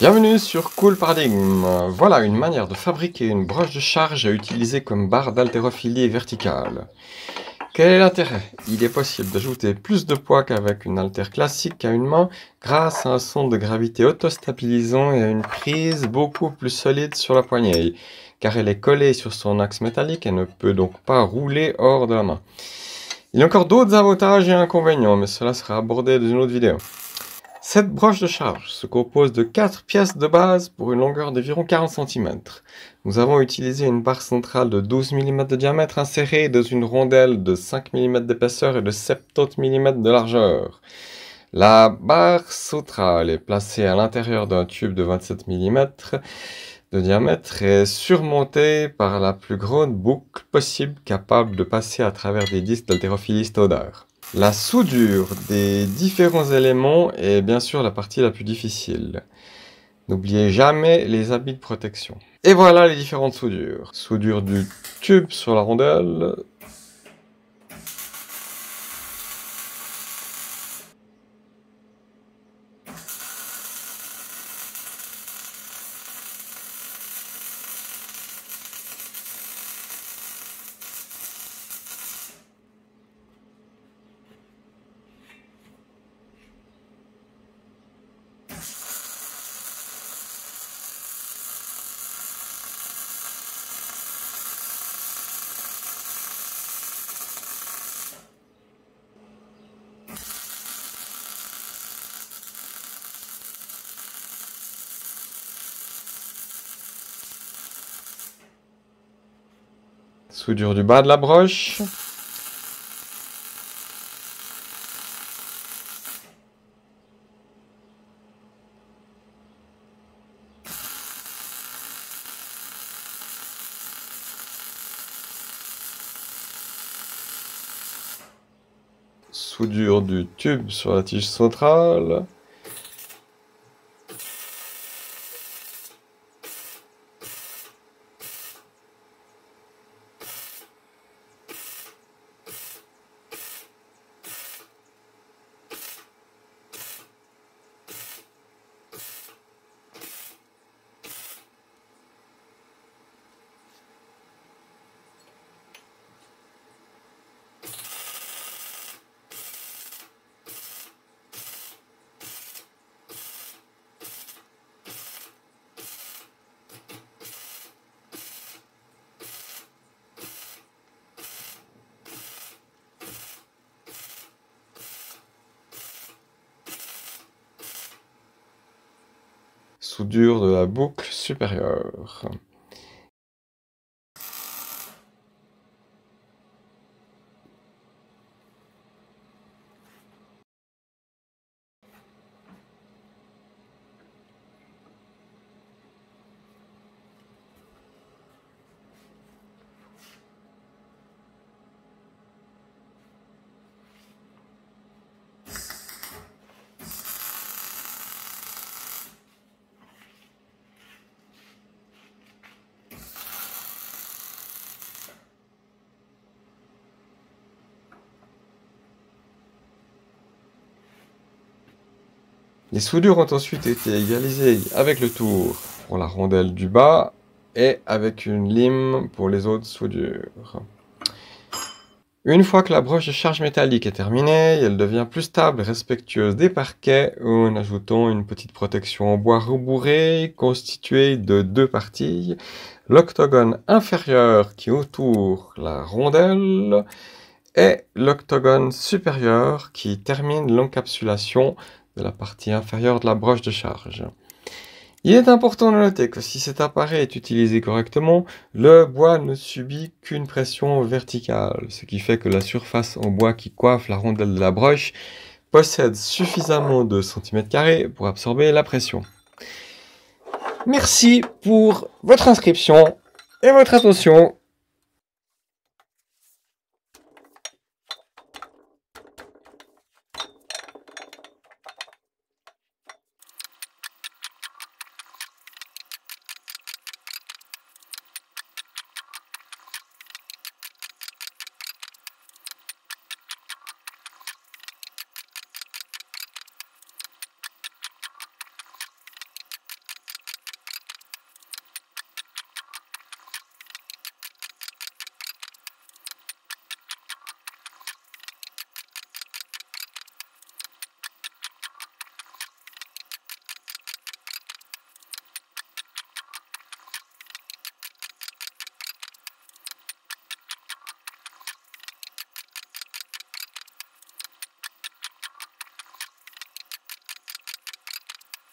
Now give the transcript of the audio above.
Bienvenue sur Cool Paradigmes. Voilà une manière de fabriquer une broche de charge à utiliser comme barre d'haltérophilie verticale. Quel est l'intérêt? Il est possible d'ajouter plus de poids qu'avec une haltère classique à une main grâce à un centre de gravité autostabilisant et à une prise beaucoup plus solide sur la poignée, car elle est collée sur son axe métallique et ne peut donc pas rouler hors de la main. Il y a encore d'autres avantages et inconvénients, mais cela sera abordé dans une autre vidéo. Cette broche de charge se compose de 4 pièces de base pour une longueur d'environ 40 cm. Nous avons utilisé une barre centrale de 12 mm de diamètre insérée dans une rondelle de 5 mm d'épaisseur et de 70 mm de largeur. La barre centrale est placée à l'intérieur d'un tube de 27 mm de diamètre et surmontée par la plus grande boucle possible capable de passer à travers des disques d'haltérophilie standard. La soudure des différents éléments est bien sûr la partie la plus difficile. N'oubliez jamais les habits de protection. Et voilà les différentes soudures. Soudure du tube sur la rondelle. Soudure du bas de la broche. Soudure du tube sur la tige centrale. Soudure de la boucle supérieure. Les soudures ont ensuite été égalisées avec le tour pour la rondelle du bas et avec une lime pour les autres soudures. Une fois que la broche de charge métallique est terminée, elle devient plus stable et respectueuse des parquets en ajoutant une petite protection en bois rembourré constituée de deux parties, l'octogone inférieur qui entoure la rondelle et l'octogone supérieur qui termine l'encapsulation de la partie inférieure de la broche de charge. Il est important de noter que si cet appareil est utilisé correctement, le bois ne subit qu'une pression verticale, ce qui fait que la surface en bois qui coiffe la rondelle de la broche possède suffisamment de cm² pour absorber la pression. Merci pour votre inscription et votre attention.